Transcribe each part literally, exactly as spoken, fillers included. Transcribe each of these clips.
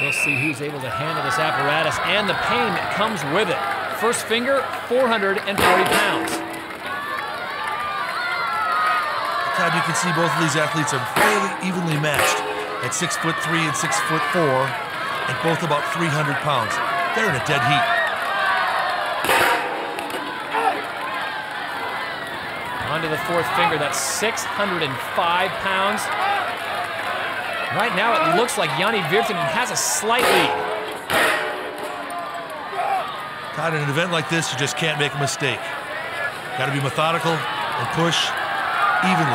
We'll see who's able to handle this apparatus and the pain that comes with it. First finger, four hundred forty pounds. God, you can see both of these athletes are fairly evenly matched at six foot three and six foot four, and both about three hundred pounds. They're in a dead heat. On to the fourth finger, that's six hundred five pounds. Right now, it looks like Janne Virtanen has a slight lead. God, in an event like this, you just can't make a mistake. Got to be methodical and push evenly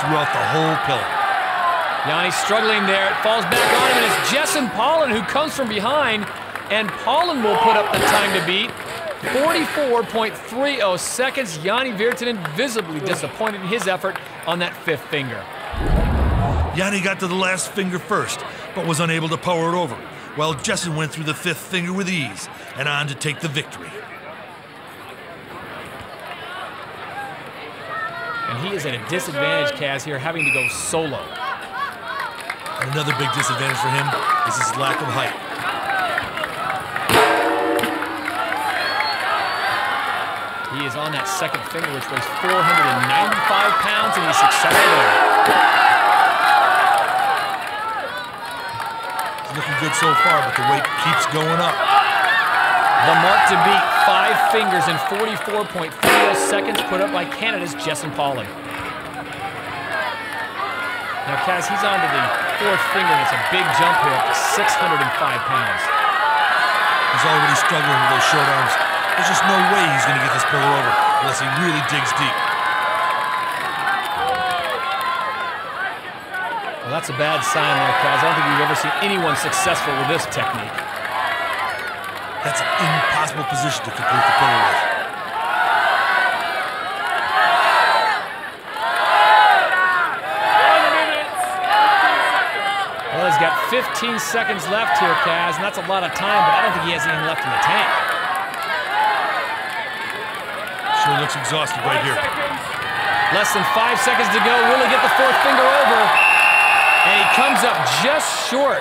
throughout the whole pillar. Janne's struggling there. It falls back on him, and it's Jessen Paulin who comes from behind, and Paulin will put up the time to beat. forty-four point three oh seconds. Janne Virtanen visibly disappointed in his effort on that fifth finger. Janne got to the last finger first, but was unable to power it over, while Jessen went through the fifth finger with ease and on to take the victory. And he is at a disadvantage, Kaz, here, having to go solo. And another big disadvantage for him is his lack of height. He is on that second finger, which weighs four hundred ninety-five pounds, and he's successful. Looking good so far, but the weight keeps going up. The mark to beat, five fingers in forty-four point three oh seconds, put up by Canada's Jessen Pauling. Now, Kaz, he's on to the fourth finger, and it's a big jump here up to six hundred five pounds. He's already struggling with those short arms. There's just no way he's going to get this pillar over unless he really digs deep. Well, that's a bad sign there, Kaz. I don't think we've ever seen anyone successful with this technique. That's an impossible position to complete the pillar with. Well, he's got fifteen seconds left here, Kaz, and that's a lot of time, but I don't think he has anything left in the tank. Sure looks exhausted right here. Less than five seconds to go. Will he get the fourth finger over? And he comes up just short.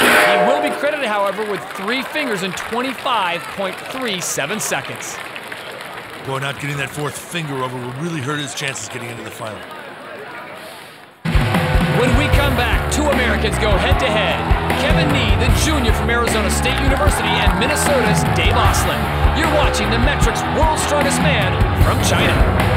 He will be credited, however, with three fingers in twenty-five point three seven seconds. Boy, not getting that fourth finger over will really hurt his chances getting into the final. When we come back, two Americans go head-to-head. Kevin Nee, the junior from Arizona State University, and Minnesota's Dave Oslin. You're watching The Metrics' World Strongest Man from China.